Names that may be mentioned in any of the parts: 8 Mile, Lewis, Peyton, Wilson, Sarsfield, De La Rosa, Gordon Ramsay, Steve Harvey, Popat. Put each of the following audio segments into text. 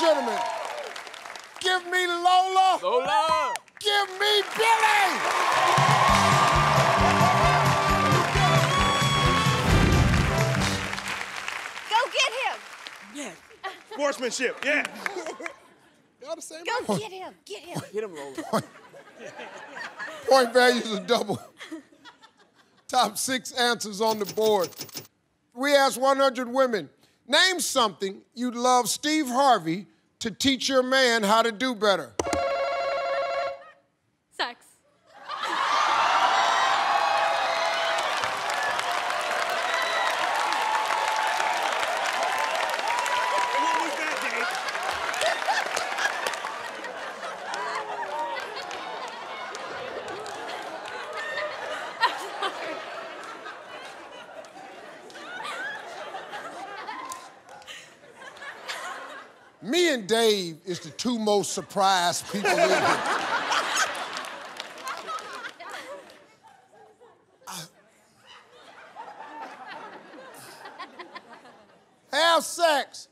gentlemen, give me Lola. Lola. Give me Billy. Sportsmanship, yeah. Y'all the same. Go get him. Get him. Hit him, Lola. Point values are double. Top 6 answers on the board. We asked 100 women, name something you'd love Steve Harvey to teach your man how to do better. Sex. Me and Dave is the 2 most surprised people in here. Have sex.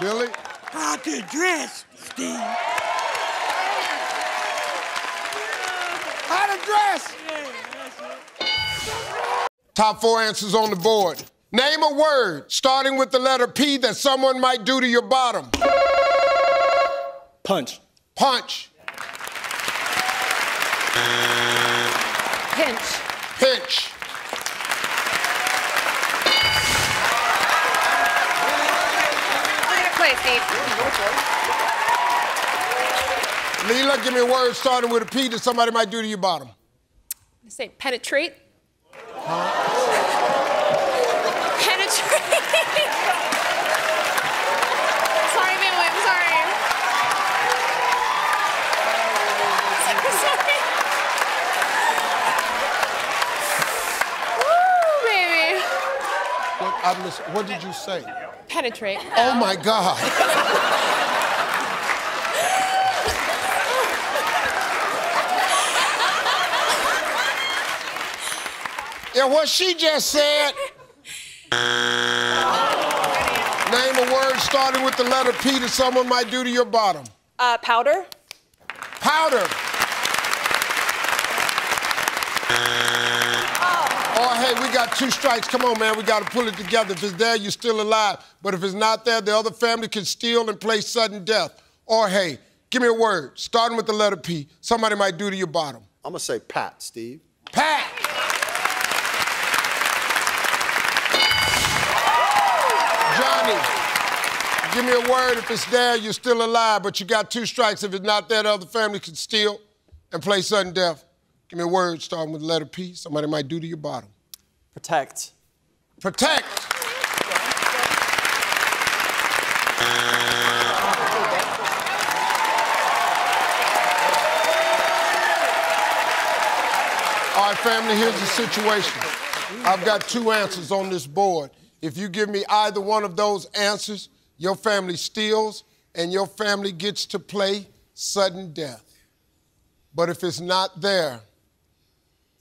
Billy? How to dress, Steve. How to dress? Yeah, that's it. Top 4 answers on the board. Name a word starting with the letter P that someone might do to your bottom. Punch. Punch. Pinch. Pinch. We're gonna play, Steve. Leela, give me a word starting with a P that somebody might do to your bottom. I say penetrate. Huh? What did you say? Penetrate. Oh, my God. Yeah, what she just said. Name a word starting with the letter P that someone might do to your bottom. Powder. Powder. Hey, we got 2 strikes. Come on, man. We got to pull it together. If it's there, you're still alive. But if it's not there, the other family can steal and play sudden death. Or, hey, give me a word, starting with the letter P. Somebody might do to your bottom. I'm going to say Pat, Steve. Pat! Johnny, give me a word. If it's there, you're still alive. But you got 2 strikes. If it's not there, the other family can steal and play sudden death. Give me a word, starting with the letter P. Somebody might do to your bottom. Protect. Protect. All right, family, here's the situation. I've got 2 answers on this board. If you give me either one of those answers, your family steals and your family gets to play sudden death. But if it's not there,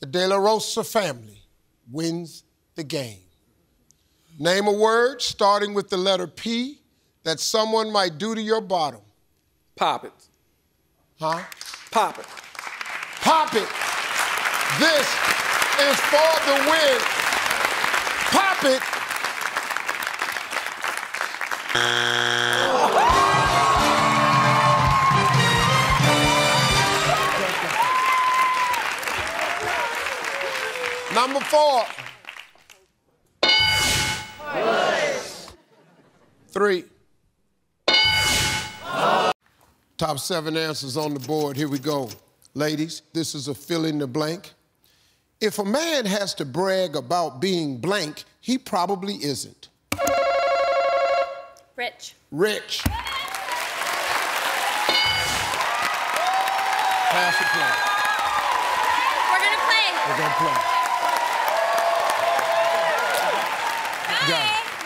the De La Rosa family wins the game. Name a word starting with the letter P that someone might do to your bottom. Pop it. Huh? Pop it. Pop it. This is for the win. Pop it. Number 4. Push. 3. Oh. Top 7 answers on the board. Here we go. Ladies, this is a fill in the blank. If a man has to brag about being blank, he probably isn't. Rich. Rich. Pass the play. We're going to play. We're going to play.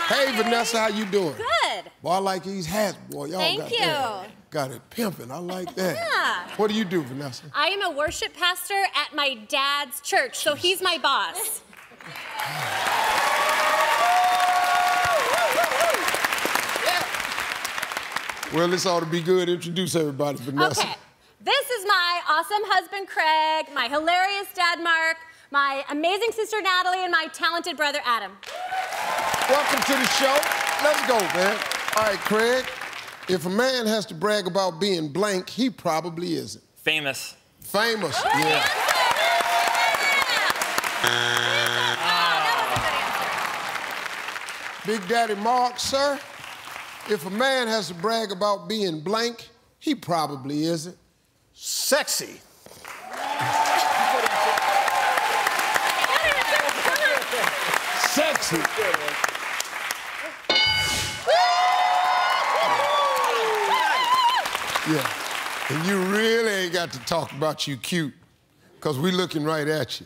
Hey, Vanessa, how you doing? Good. Boy, I like these hats, boy. Y'all got you. That. Got it pimping. I like that. Yeah. What do you do, Vanessa? I am a worship pastor at my dad's church, so he's my boss. Well, this ought to be good. Introduce everybody, Vanessa. Okay. This is my awesome husband, Craig, my hilarious dad, Mark, my amazing sister, Natalie, and my talented brother, Adam. Welcome to the show. Let's go, man. All right, Craig, if a man has to brag about being blank, he probably isn't. Famous. Famous, yeah. Yeah. That was a good answer. Big Daddy Mark, sir, if a man has to brag about being blank, he probably isn't. Sexy. Sexy. Yeah. And you really ain't got to talk about you cute, because we looking right at you.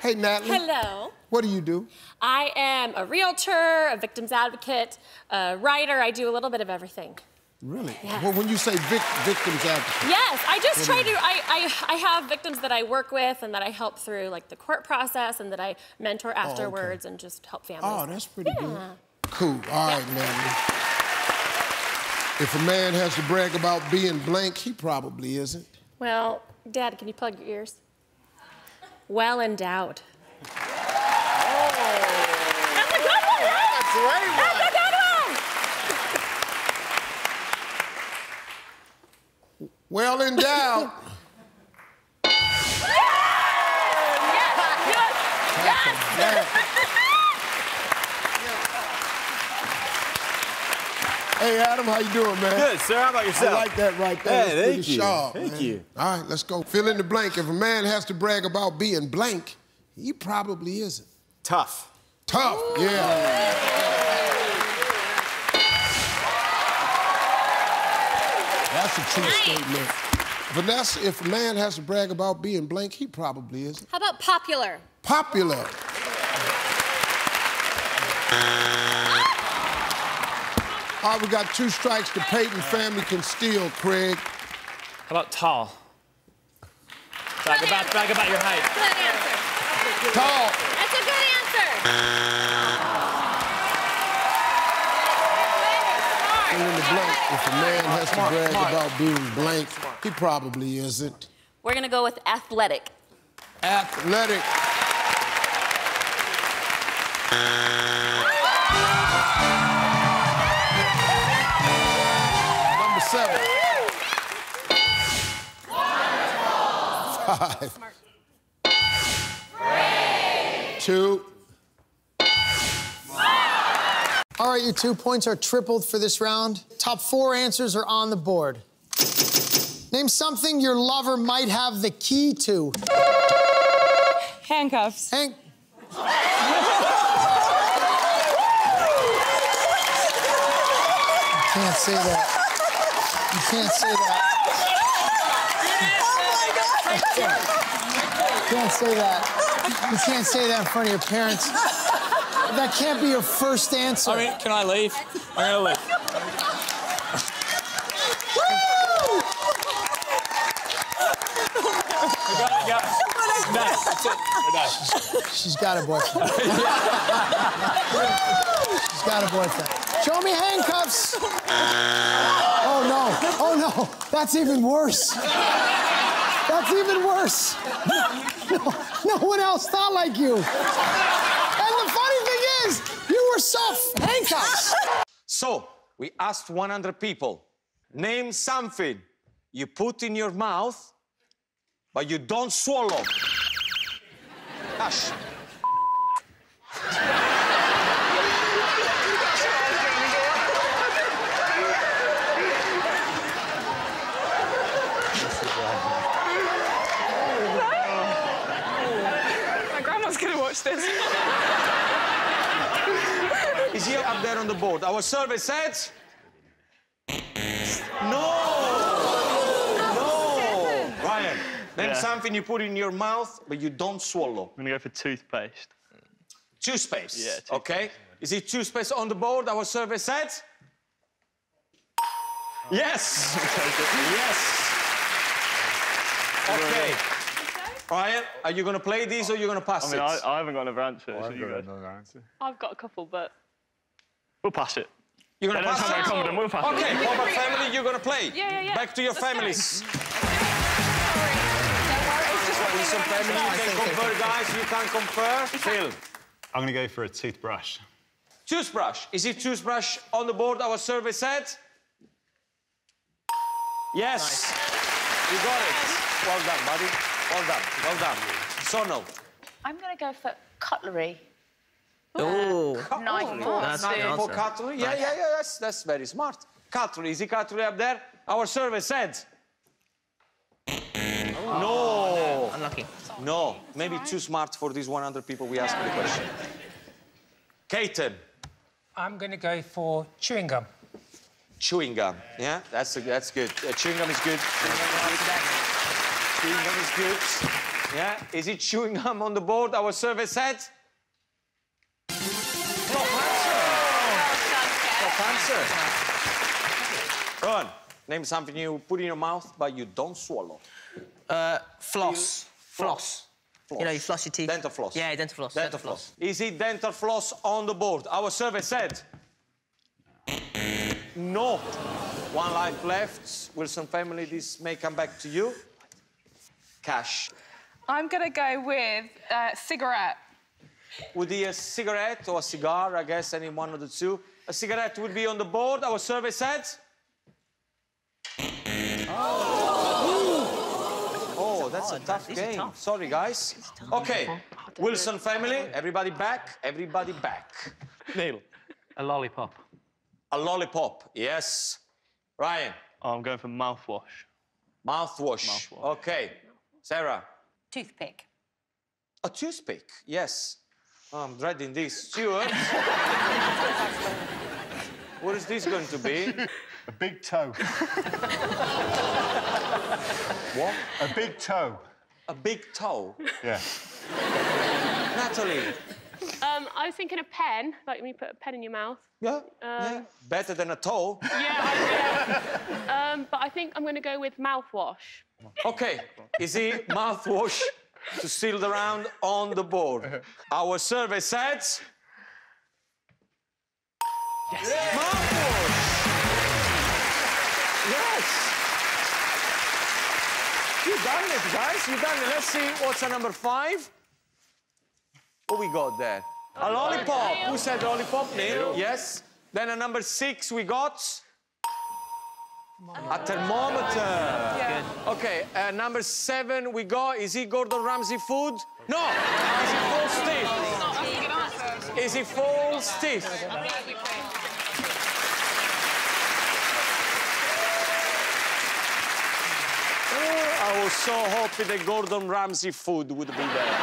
Hey, Natalie. Hello. What do you do? I am a realtor, a victim's advocate, a writer. I do a little bit of everything. Really? Yes. Well, when you say victims advocate. Yes, I just try to, I have victims that I work with and that I help through like the court process and that I mentor afterwards and just help families. Oh, that's pretty good. Cool, all right, Natalie. If a man has to brag about being blank, he probably isn't. Well, Dad, can you plug your ears? Well endowed. Oh. That's a good one, right? That's right. That's a good one. Well endowed. Yes! Yes! Yes! Hey, Adam, how you doing, man? Good, sir. How about yourself? I like that right there. Hey, thank you. Sharp, thank you. All right, let's go. Fill in the blank. If a man has to brag about being blank, he probably isn't. Tough. Tough, ooh. Yeah. That's a true statement. Vanessa, if a man has to brag about being blank, he probably isn't. How about popular? Popular. All right, we got 2 strikes the Peyton family can steal, Craig. How about tall? Brag about your height. Good answer. Tall. That's a good answer. In the blank. If a man has to brag about being blank, he probably isn't. We're gonna go with athletic. Athletic. Number 7. Wonderful. 5. Brave. 2. All right, your 2 points are tripled for this round. Top 4 answers are on the board. Name something your lover might have the key to. Handcuffs. You can't say that. You can't say that. You can't say that. You can't say that in front of your parents. That can't be your first answer. I mean, can I leave? I'm gonna leave. Woo! I got it. She's got a boyfriend. She's got a boyfriend. Show me handcuffs. Oh no! Oh no! That's even worse. That's even worse. No one else thought like you. You were soft handcuffs. So, we asked 100 people, name something you put in your mouth, but you don't swallow. Hush. My grandma's gonna watch this. Is he up there on the board? Our survey said... No! Ryan, name something you put in your mouth, but you don't swallow. I'm gonna go for toothpaste. Toothpaste? Yeah, toothpaste. Okay. Is it toothpaste on the board? Our survey said... Oh. Yes! Yes! Okay. Ryan, are you gonna play these or are you gonna pass it? I mean, I haven't got another answer. I've got a couple, but... We'll pass it. You're going to pass it? Okay, Popat family, you're going to play. Yeah, yeah, yeah. Back to your families. Wilson family, you can confer, guys. You can confer. Phil, I'm going to go for a toothbrush. Toothbrush. Is it toothbrush on the board? Our survey said. Yes. Nice. You got it. Well done, buddy. Well done. Well done. Sono. I'm going to go for cutlery. Oh, knife. That's the answer. For cutlery. Yeah, yeah, yeah. That's very smart. Cutlery. Is it cutlery up there? Our survey said. Oh. No. Unlucky. No. Maybe too smart for these 100 people we asked the question. Peyton. I'm going to go for chewing gum. Chewing gum. Yeah, that's good. Chewing gum is good. Chewing gum is good. Yeah. Is it chewing gum on the board? Our survey said. Top answer. Top answer. Ron, name something you put in your mouth but you don't swallow. Floss. Floss. You know, you floss your teeth. Dental floss. Yeah, dental floss. Dental floss. Is it dental floss on the board? Our survey said... No. One life left. Wilson family, this may come back to you. Cash. I'm going to go with cigarette. Would be a cigarette or a cigar, I guess, any one of the two. A cigarette would be on the board. Our survey said... That's a tough game. Tough. Sorry, guys. Okay, Wilson family, everybody back, everybody back. Neil, a lollipop. A lollipop, yes. Ryan. Oh, I'm going for mouthwash. Mouthwash. Mouthwash. Okay. Sarah. Toothpick. A toothpick, yes. Oh, I'm dreading this. Stuart. What is this going to be? A big toe. What? A big toe. A big toe? Yeah. Natalie. I was thinking a pen, like when you put a pen in your mouth. Yeah. Yeah. Better than a toe. Yeah, I but I think I'm going to go with mouthwash. OK. Is it mouthwash to seal the round on the board? Our survey said... Yes. Yeah. Mouthwash! Yes! You've done it, guys. You've done it. Let's see what's at number 5. What we got there? A lollipop. Who said lollipop? Neil. Yes. Then at number 6 we got a thermometer. Yeah. Okay. Number 7 we got. Is it Gordon Ramsay food? No. Is it false teeth? Is it false teeth? I was so hoping that Gordon Ramsay food would be there.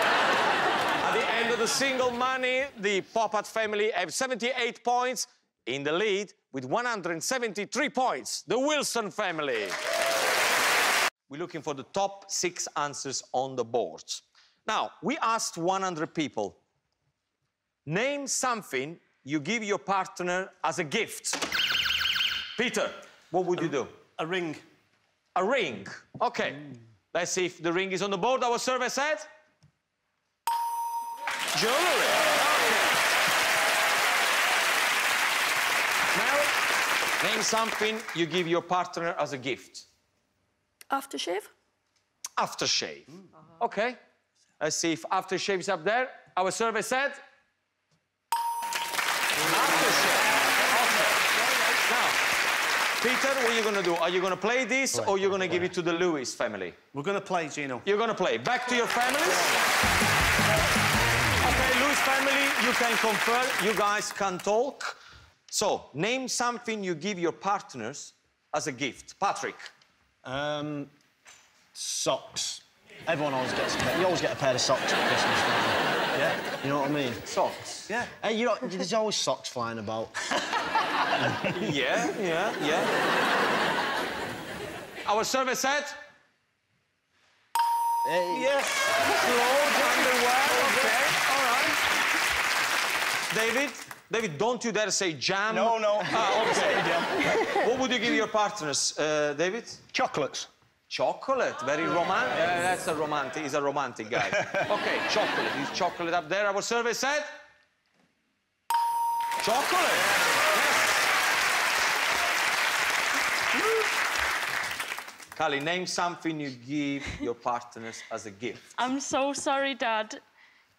At the end of the single money, the Popat family have 78 points in the lead with 173 points. The Wilson family. We're looking for the top 6 answers on the board. Now, we asked 100 people. Name something you give your partner as a gift. Peter, what would you do? A ring. A ring. Okay. Let's see if the ring is on the board. Our survey said. Jewelry. Okay. Now, name something you give your partner as a gift. Aftershave. Aftershave. Okay. Let's see if aftershave is up there. Our survey said. Peter, what are you going to do? Are you going to play this or are you going to give it to the Lewis family? We're going to play, Gino. You're going to play. Back to your families. OK, Lewis family, you can confer. You guys can talk. So, name something you give your partners as a gift. Patrick. Socks. Everyone always gets a pair. You always get a pair of socks at Christmas, don't you? Yeah? You know what I mean? Socks? Yeah. Hey, you know, there's always socks flying about. Yeah, yeah, yeah. Our survey said... Hey. Yes. Clothes, underwear, okay, all right. David? David, don't you dare say jam. No, no. Okay. What would you give your partners, David? Chocolates. Chocolate, very romantic. Yeah, that's a romantic, he's a romantic guy. Okay, chocolate, is chocolate up there? Our survey said... Chocolate. Callie, name something you give your partners as a gift. I'm so sorry, Dad.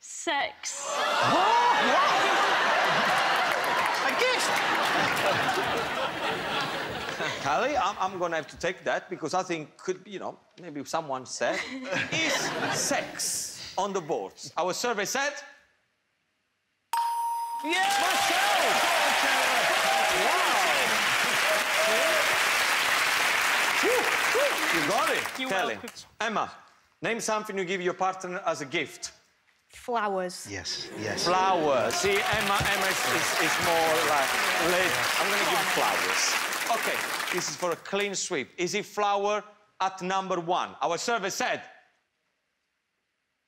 Sex. What? A gift? Callie, I'm going to have to take that because I think could be, you know, maybe someone said, is sex on the boards? Our survey said... Yes! Myself! You got it. You're welcome. Emma, name something you give your partner as a gift. Flowers. Yes, yes. Flowers. See, Emma is more like... I'm going to give you flowers. OK, this is for a clean sweep. Is it flower at number one? Our survey said...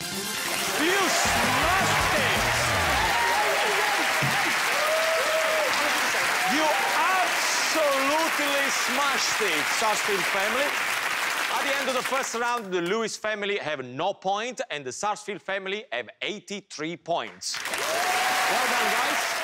You smashed it! You absolutely smashed it, Sarsfield family. At the end of the first round, the Lewis family have no point and the Sarsfield family have 83 points. Well done, guys.